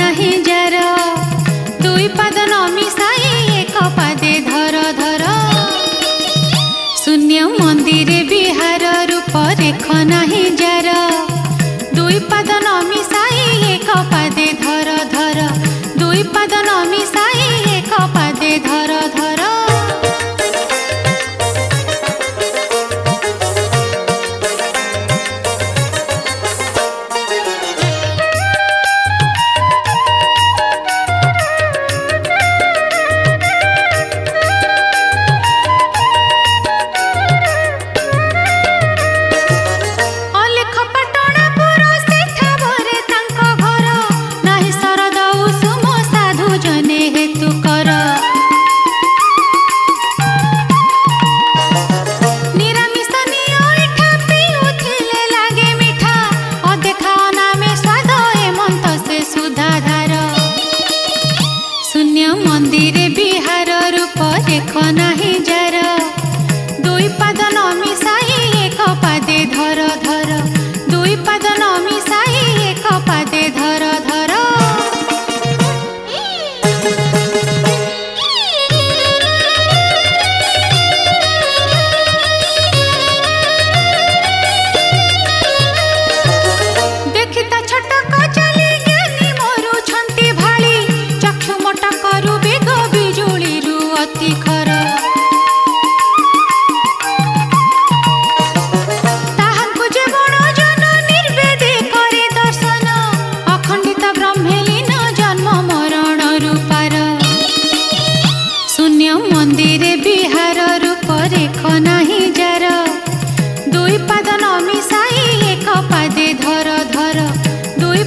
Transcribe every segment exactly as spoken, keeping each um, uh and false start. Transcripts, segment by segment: नहीं जरा दुई पाद न मिसाई एक पादे धर धर शून्य मंदिर विहार रूप रेख नहीं जरा दुई पाद न मिसाई एक पादे धर धर दुई पाद न मिसाई एक पादे धर धर धर धर दुई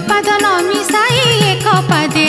पाद न मिसाई एक पादे।